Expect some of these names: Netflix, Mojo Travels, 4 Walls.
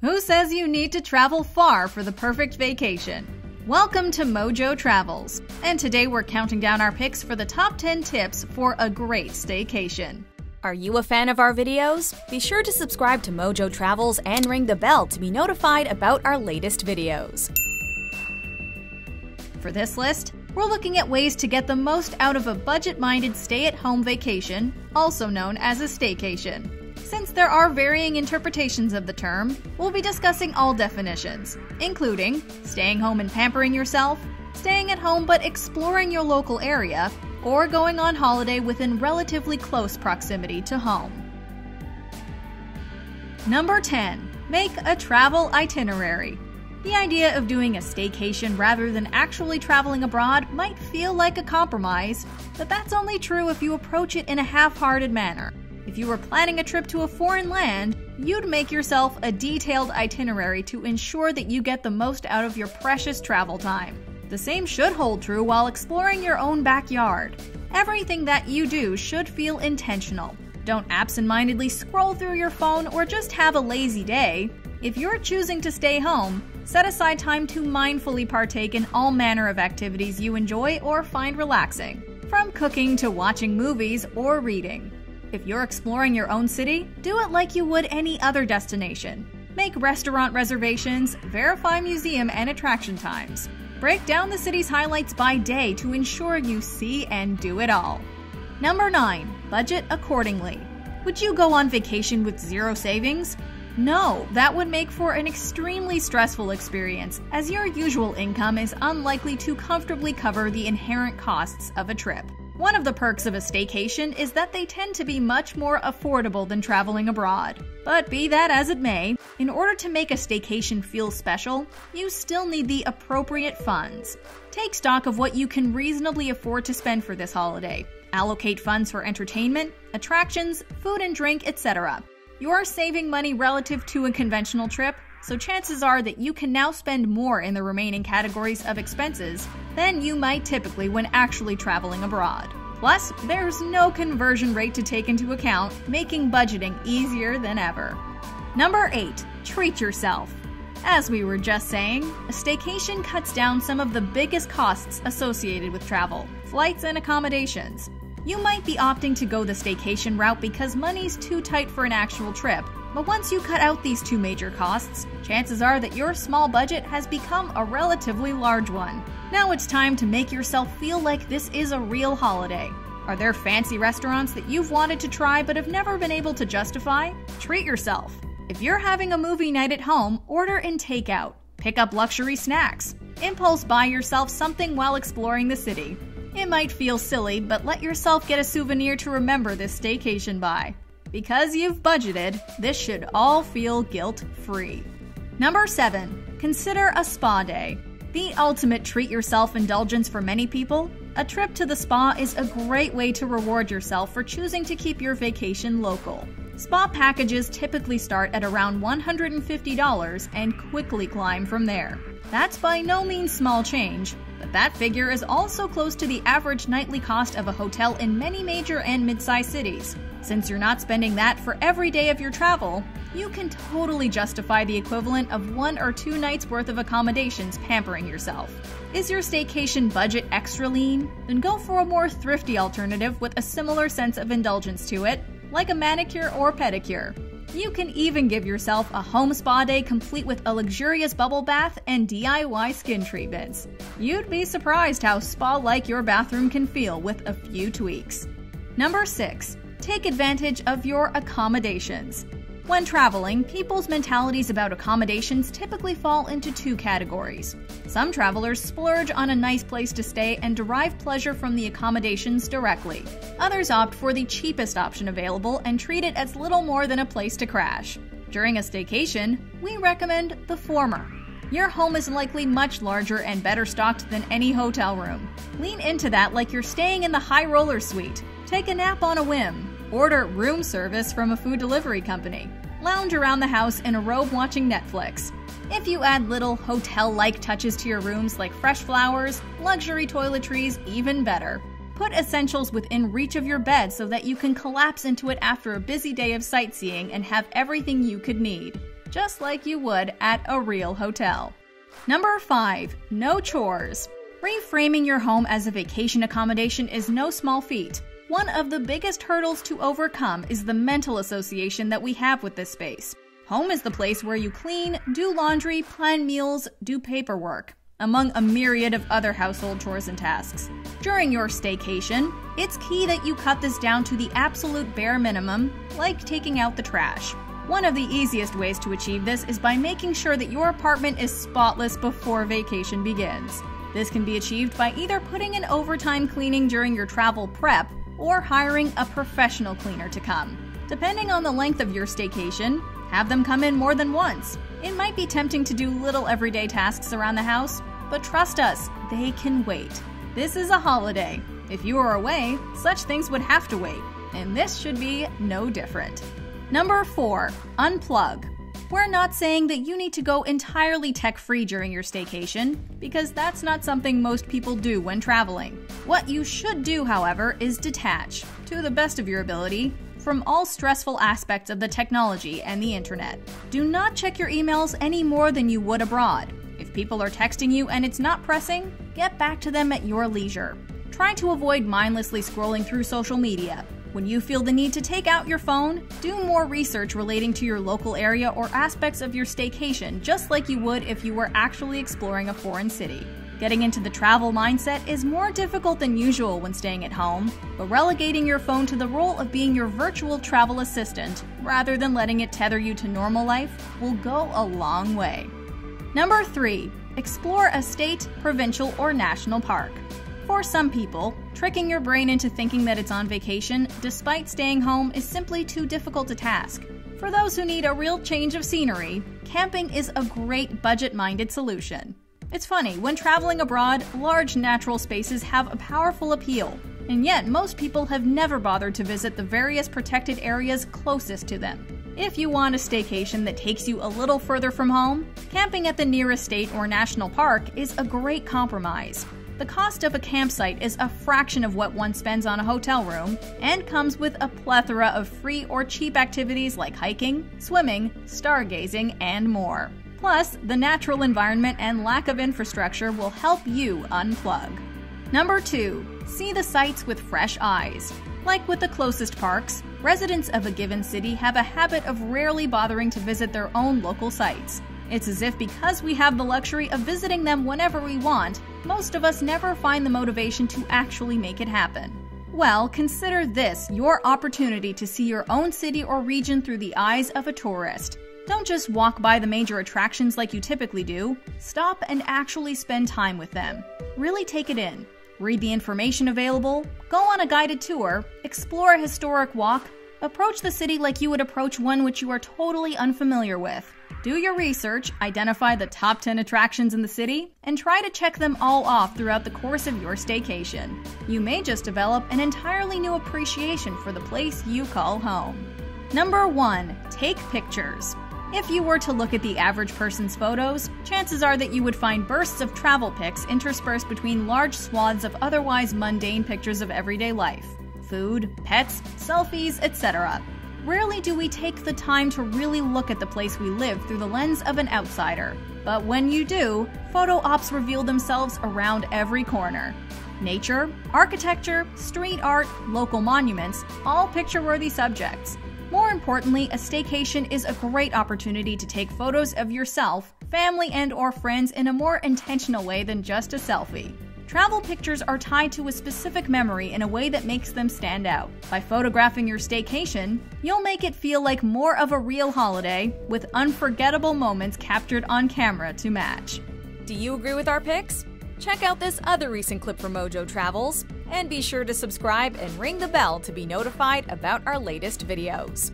Who says you need to travel far for the perfect vacation? Welcome to Mojo Travels, and today we're counting down our picks for the top 10 tips for a great staycation. Are you a fan of our videos? Be sure to subscribe to Mojo Travels and ring the bell to be notified about our latest videos. For this list, we're looking at ways to get the most out of a budget-minded stay-at-home vacation, also known as a staycation. Since there are varying interpretations of the term, we'll be discussing all definitions, including staying home and pampering yourself, staying at home but exploring your local area, or going on holiday within relatively close proximity to home. Number 10. Make a travel itinerary. The idea of doing a staycation rather than actually traveling abroad might feel like a compromise, but that's only true if you approach it in a half-hearted manner. If you were planning a trip to a foreign land, you'd make yourself a detailed itinerary to ensure that you get the most out of your precious travel time. The same should hold true while exploring your own backyard. Everything that you do should feel intentional. Don't absentmindedly scroll through your phone or just have a lazy day. If you're choosing to stay home, set aside time to mindfully partake in all manner of activities you enjoy or find relaxing, from cooking to watching movies or reading. If you're exploring your own city, do it like you would any other destination. Make restaurant reservations, verify museum and attraction times. Break down the city's highlights by day to ensure you see and do it all. Number 9. Budget accordingly. Would you go on vacation with zero savings? No, that would make for an extremely stressful experience, as your usual income is unlikely to comfortably cover the inherent costs of a trip. One of the perks of a staycation is that they tend to be much more affordable than traveling abroad. But be that as it may, in order to make a staycation feel special, you still need the appropriate funds. Take stock of what you can reasonably afford to spend for this holiday. Allocate funds for entertainment, attractions, food and drink, etc. You're saving money relative to a conventional trip, so chances are that you can now spend more in the remaining categories of expenses than you might typically when actually traveling abroad. Plus, there's no conversion rate to take into account, making budgeting easier than ever. Number 8. Treat yourself. As we were just saying, a staycation cuts down some of the biggest costs associated with travel, flights and accommodations. You might be opting to go the staycation route because money's too tight for an actual trip, but once you cut out these two major costs, chances are that your small budget has become a relatively large one. Now it's time to make yourself feel like this is a real holiday. Are there fancy restaurants that you've wanted to try but have never been able to justify? Treat yourself. If you're having a movie night at home, order in takeout. Pick up luxury snacks. Impulse buy yourself something while exploring the city. It might feel silly, but let yourself get a souvenir to remember this staycation by. Because you've budgeted, this should all feel guilt-free. Number 7. Consider a spa day. The ultimate treat-yourself indulgence for many people, a trip to the spa is a great way to reward yourself for choosing to keep your vacation local. Spa packages typically start at around $150 and quickly climb from there. That's by no means small change, but that figure is also close to the average nightly cost of a hotel in many major and mid-sized cities. Since you're not spending that for every day of your travel, you can totally justify the equivalent of 1 or 2 nights worth of accommodations pampering yourself. Is your staycation budget extra lean? Then go for a more thrifty alternative with a similar sense of indulgence to it, like a manicure or pedicure. You can even give yourself a home spa day complete with a luxurious bubble bath and DIY skin treatments. You'd be surprised how spa-like your bathroom can feel with a few tweaks. Number 6. Take advantage of your accommodations. When traveling, people's mentalities about accommodations typically fall into two categories. Some travelers splurge on a nice place to stay and derive pleasure from the accommodations directly. Others opt for the cheapest option available and treat it as little more than a place to crash. During a staycation, we recommend the former. Your home is likely much larger and better stocked than any hotel room. Lean into that like you're staying in the high roller suite. Take a nap on a whim. Order room service from a food delivery company. Lounge around the house in a robe watching Netflix. If you add little hotel-like touches to your rooms like fresh flowers, luxury toiletries, even better. Put essentials within reach of your bed so that you can collapse into it after a busy day of sightseeing and have everything you could need. just like you would at a real hotel. Number 5, no chores. Reframing your home as a vacation accommodation is no small feat. One of the biggest hurdles to overcome is the mental association that we have with this space. Home is the place where you clean, do laundry, plan meals, do paperwork, among a myriad of other household chores and tasks. During your staycation, it's key that you cut this down to the absolute bare minimum, like taking out the trash. One of the easiest ways to achieve this is by making sure that your apartment is spotless before vacation begins. This can be achieved by either putting in overtime cleaning during your travel prep or hiring a professional cleaner to come. Depending on the length of your staycation, have them come in more than once. It might be tempting to do little everyday tasks around the house, but trust us, they can wait. This is a holiday. If you are away, such things would have to wait, and this should be no different. Number 4, unplug. We're not saying that you need to go entirely tech-free during your staycation, because that's not something most people do when traveling. What you should do, however, is detach, to the best of your ability, from all stressful aspects of the technology and the internet. Do not check your emails any more than you would abroad. If people are texting you and it's not pressing, get back to them at your leisure. Try to avoid mindlessly scrolling through social media. When you feel the need to take out your phone, do more research relating to your local area or aspects of your staycation, just like you would if you were actually exploring a foreign city. Getting into the travel mindset is more difficult than usual when staying at home, but relegating your phone to the role of being your virtual travel assistant, rather than letting it tether you to normal life, will go a long way. Number 3, explore a state, provincial, or national park. For some people, tricking your brain into thinking that it's on vacation despite staying home is simply too difficult a task. For those who need a real change of scenery, camping is a great budget-minded solution. It's funny, when traveling abroad, large natural spaces have a powerful appeal, and yet most people have never bothered to visit the various protected areas closest to them. If you want a staycation that takes you a little further from home, camping at the nearest state or national park is a great compromise. The cost of a campsite is a fraction of what one spends on a hotel room and comes with a plethora of free or cheap activities like hiking, swimming, stargazing, and more. Plus, the natural environment and lack of infrastructure will help you unplug. Number 2, see the sights with fresh eyes. Like with the closest parks, residents of a given city have a habit of rarely bothering to visit their own local sites. It's as if because we have the luxury of visiting them whenever we want, most of us never find the motivation to actually make it happen. Well, consider this your opportunity to see your own city or region through the eyes of a tourist. Don't just walk by the major attractions like you typically do. Stop and actually spend time with them. Really take it in. Read the information available, go on a guided tour, explore a historic walk, approach the city like you would approach one which you are totally unfamiliar with. Do your research, identify the top 10 attractions in the city, and try to check them all off throughout the course of your staycation. You may just develop an entirely new appreciation for the place you call home. Number 1, take pictures. If you were to look at the average person's photos, chances are that you would find bursts of travel pics interspersed between large swaths of otherwise mundane pictures of everyday life. Food, pets, selfies, etc. Rarely do we take the time to really look at the place we live through the lens of an outsider. But when you do, photo ops reveal themselves around every corner. Nature, architecture, street art, local monuments, all picture-worthy subjects. More importantly, a staycation is a great opportunity to take photos of yourself, family, and/or friends in a more intentional way than just a selfie. Travel pictures are tied to a specific memory in a way that makes them stand out. By photographing your staycation, you'll make it feel like more of a real holiday, with unforgettable moments captured on camera to match. Do you agree with our picks? Check out this other recent clip from Mojo Travels, and be sure to subscribe and ring the bell to be notified about our latest videos.